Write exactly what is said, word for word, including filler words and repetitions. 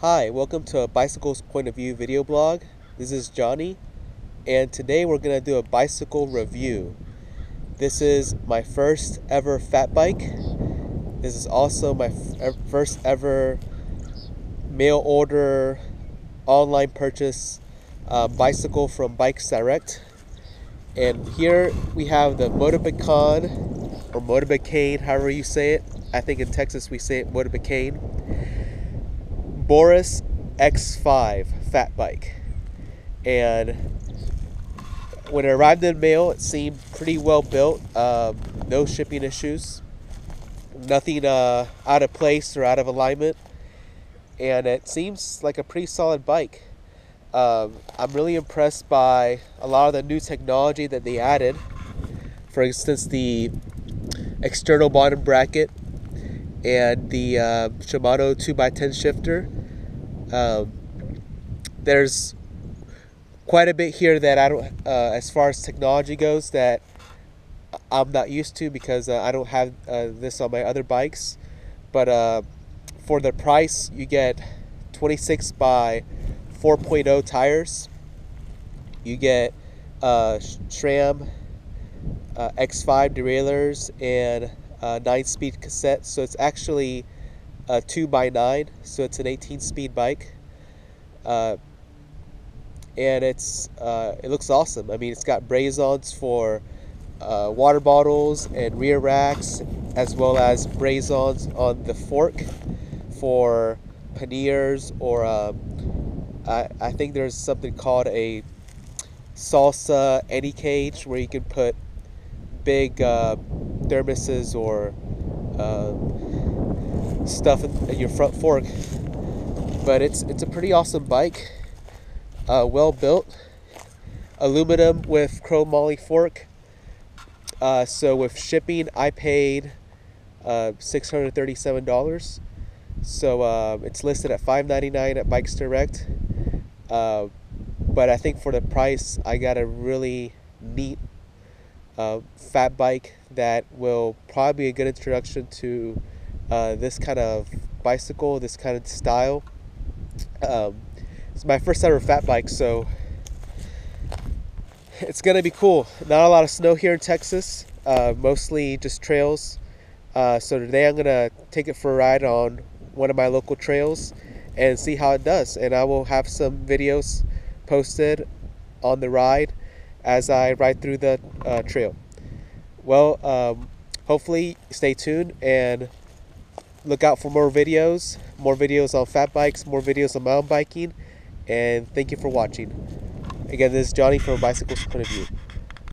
Hi, welcome to a Bicycle's Point of View video blog. This is Johnny, and today we're going to do a bicycle review. This is my first ever fat bike. This is also my first ever mail order, online purchase uh, bicycle from Bikes Direct. And here we have the Motobecane, or Motobecane, however you say it. I think in Texas we say it Motobecane. Boris X five fat bike, and when it arrived in mail it seemed pretty well built, um, no shipping issues, nothing uh, out of place or out of alignment, and it seems like a pretty solid bike. um, I'm really impressed by a lot of the new technology that they added. For instance, the external bottom bracket and the uh, Shimano two by ten shifter. Um, there's quite a bit here that I don't, uh, as far as technology goes, that I'm not used to because uh, I don't have uh, this on my other bikes. But uh, for the price, you get twenty-six by four point oh tires. You get uh, SRAM uh, X five derailleurs and Uh, nine speed cassette, so it's actually a two by nine, so it's an eighteen speed bike, uh, and it's uh, it looks awesome. I mean, it's got brazons for uh, water bottles and rear racks, as well as brazons on the fork for panniers, or um, I, I think there's something called a salsa eddy cage where you can put big uh, thermoses or uh, stuff in your front fork. But it's it's a pretty awesome bike, uh, well built, aluminum with chrome moly fork. Uh, so with shipping, I paid uh, six hundred thirty-seven dollars. So uh, it's listed at five ninety-nine at Bikes Direct, uh, but I think for the price, I got a really neat Uh, fat bike that will probably be a good introduction to uh, this kind of bicycle, this kind of style. Um, it's my first ever fat bike, so it's gonna be cool. Not a lot of snow here in Texas, uh, mostly just trails. Uh, so today I'm gonna take it for a ride on one of my local trails and see how it does, and I will have some videos posted on the ride as I ride through the uh, trail. Well, um, hopefully stay tuned and look out for more videos, more videos on fat bikes, more videos on mountain biking, and thank you for watching. Again, this is Johnny from Bicycle's Point of View.